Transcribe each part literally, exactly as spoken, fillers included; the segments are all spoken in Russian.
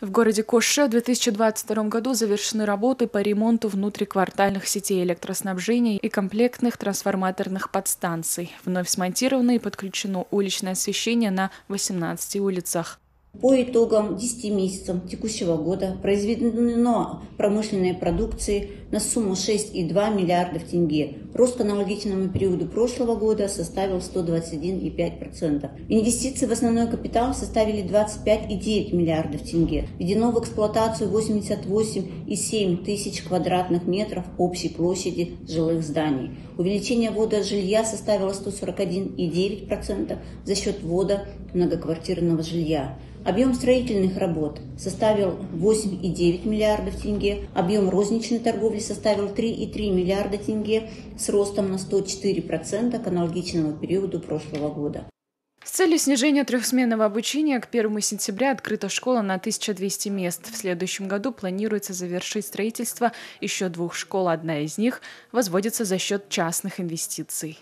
В городе Коше в две тысячи двадцать втором году завершены работы по ремонту внутриквартальных сетей электроснабжения и комплектных трансформаторных подстанций. Вновь смонтировано и подключено уличное освещение на восемнадцати улицах. По итогам десяти месяцев текущего года произведено промышленной продукции на сумму шесть целых две десятых миллиарда тенге. Рост к аналогичному периоду прошлого года составил сто двадцать один целых пять десятых процента. Инвестиции в основной капитал составили двадцать пять целых девять десятых миллиарда тенге. Введено в эксплуатацию восемьдесят восемь целых семь десятых тысяч квадратных метров общей площади жилых зданий. Увеличение ввода жилья составило сто сорок один целых девять десятых процента за счет ввода многоквартирного жилья. Объем строительных работ составил восемь целых девять десятых миллиардов тенге, объем розничной торговли составил три целых три десятых миллиарда тенге с ростом на сто четыре процента к аналогичному периоду прошлого года. С целью снижения трехсменного обучения к первому сентября открыта школа на тысячу двести мест. В следующем году планируется завершить строительство еще двух школ. Одна из них возводится за счет частных инвестиций.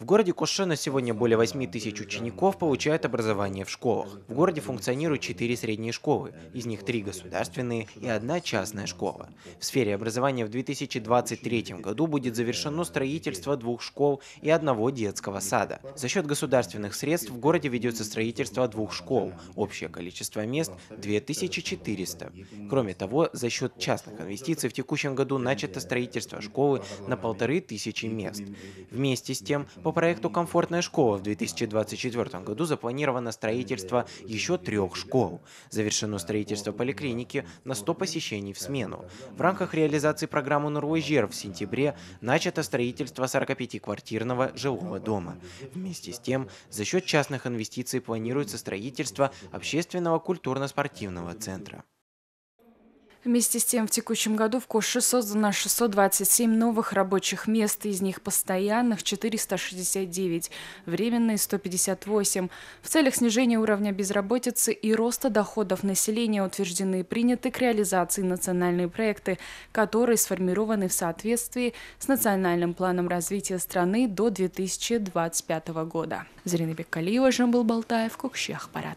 В городе Коше на сегодня более восьми тысяч учеников получают образование в школах. В городе функционируют четыре средние школы, из них три государственные и одна частная школа. В сфере образования в две тысячи двадцать третьем году будет завершено строительство двух школ и одного детского сада. За счет государственных средств в городе ведется строительство двух школ, общее количество мест – две тысячи четыреста. Кроме того, за счет частных инвестиций в текущем году начато строительство школы на полторы тысячи мест. Вместе с тем, по проекту «Комфортная школа» в две тысячи двадцать четвёртом году запланировано строительство еще трех школ. Завершено строительство поликлиники на сто посещений в смену. В рамках реализации программы «Нурлы жер» в сентябре начато строительство сорокапятиквартирного жилого дома. Вместе с тем, за счет частных инвестиций планируется строительство общественного культурно-спортивного центра. Вместе с тем, в текущем году в Коше создано шестьсот двадцать семь новых рабочих мест, из них постоянных четыреста шестьдесят девять, временные сто пятьдесят восемь. В целях снижения уровня безработицы и роста доходов населения утверждены и приняты к реализации национальные проекты, которые сформированы в соответствии с национальным планом развития страны до две тысячи двадцать пятого года. Зарина Беккалиева, Жамбыл Балтаев, Кокше Ахпарат.